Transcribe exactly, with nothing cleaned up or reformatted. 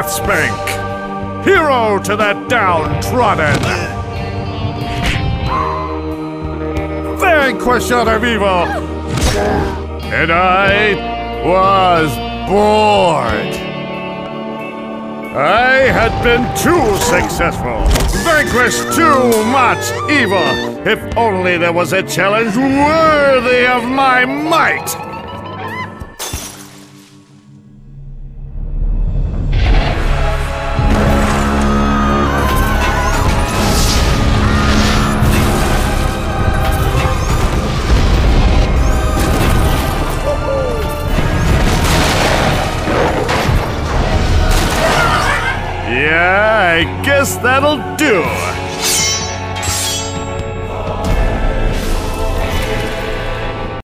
DeathSpank, hero to the downtrodden, vanquisher of evil, and I was bored. I had been too successful, vanquished too much evil. If only there was a challenge worthy of my might. Yeah, I guess that'll do.